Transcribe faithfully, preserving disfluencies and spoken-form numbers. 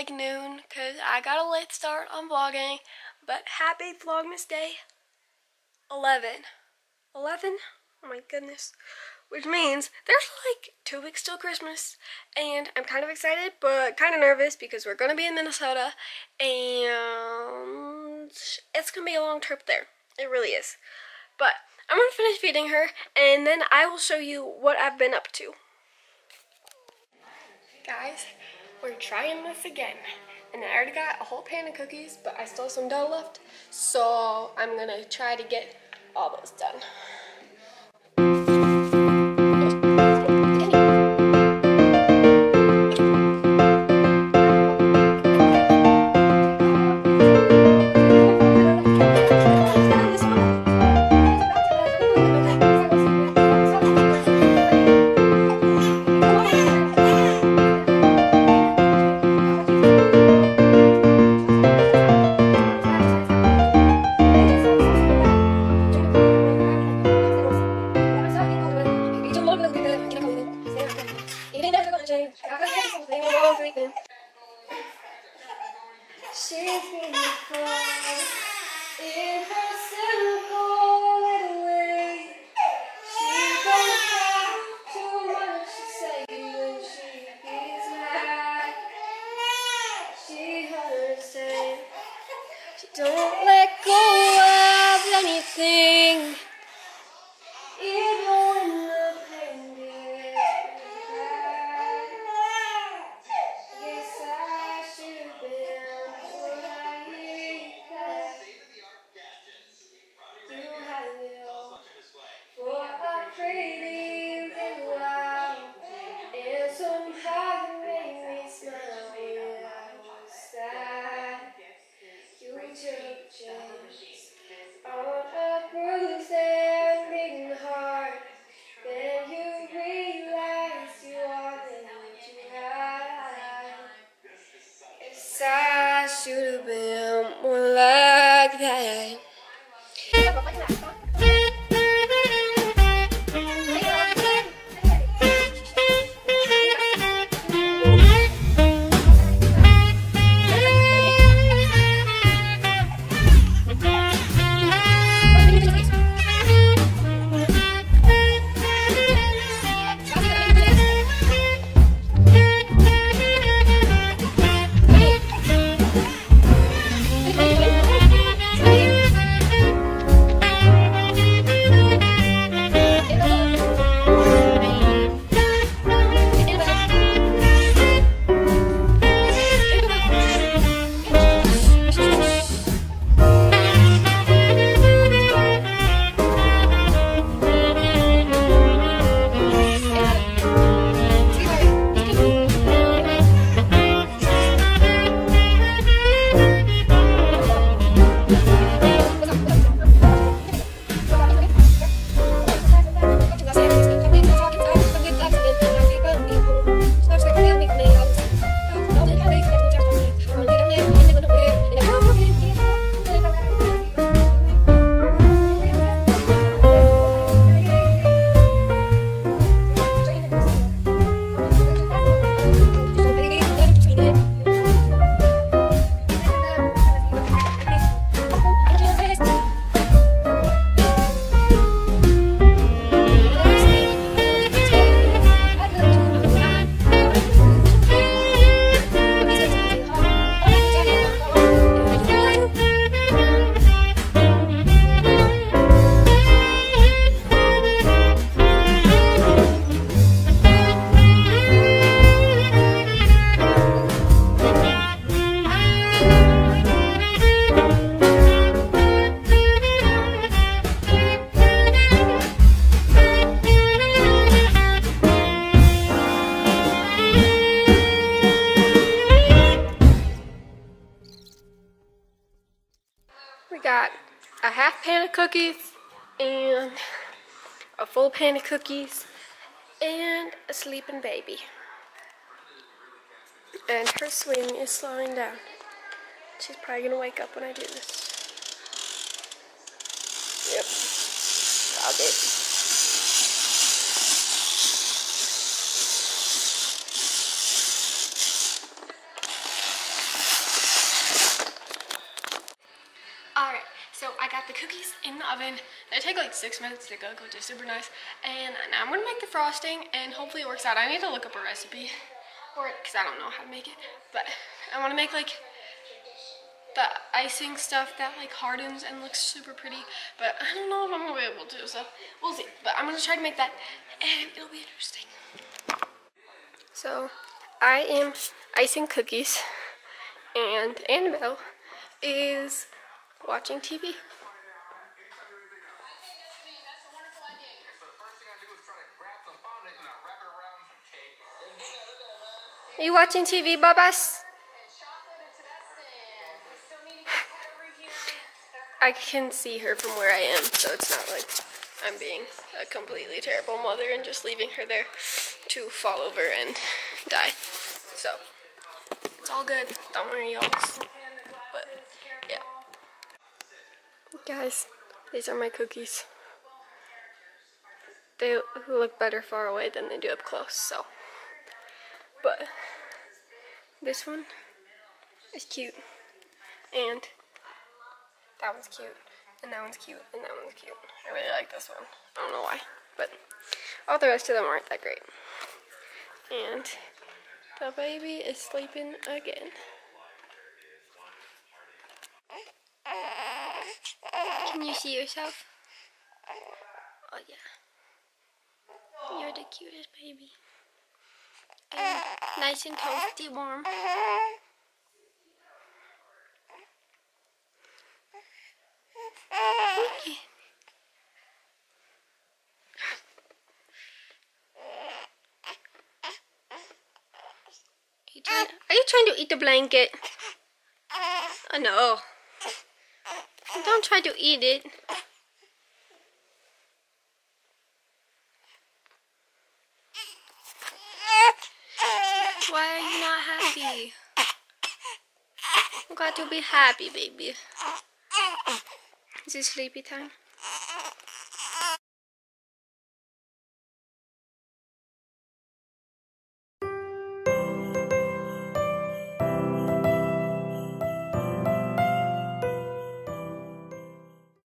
like noon because I got a late start on vlogging, but happy Vlogmas Day eleven. eleven? Oh my goodness. Which means there's like two weeks till Christmas, and I'm kind of excited but kind of nervous because we're going to be in Minnesota, and it's going to be a long trip there. It really is. But I'm going to finish feeding her, and then I will show you what I've been up to. Guys, we're trying this again. And I already got a whole pan of cookies, but I still have some dough left, so I'm going to try to get all those done. She's beautiful in her simple little way. She don't have too much to say when she feels mad. She heard her say, she don't let go of anything. Even when the pain gets bad. Yes, I should be. I should have been more like that. A half pan of cookies and a full pan of cookies and a sleeping baby, and her swing is slowing down. She's probably gonna wake up when I do this. Yep, I'll do it. oven. They take like six minutes to cook, which is super nice. And now I'm gonna make the frosting and hopefully it works out. I need to look up a recipe for it because I don't know how to make it. But I wanna make like the icing stuff that like hardens and looks super pretty. But I don't know if I'm gonna be able to, so we'll see. But I'm gonna try to make that and it'll be interesting. So I am icing cookies and Annabelle is watching T V. Are you watching T V, Bubba's? I can see her from where I am, so it's not like I'm being a completely terrible mother and just leaving her there to fall over and die. So, it's all good. Don't worry, y'all. But, yeah. Guys, these are my cookies. They look better far away than they do up close, so. But this one is cute, and that one's cute, and that one's cute, and that one's cute. I really like this one. I don't know why, but all the rest of them aren't that great. And the baby is sleeping again. Can you see yourself? Oh yeah. You're the cutest baby. And nice and toasty warm. Okay. Are you trying to, are you trying to eat the blanket? Oh no. Don't try to eat it. Why are you not happy? You got to be happy, baby. Is it sleepy time?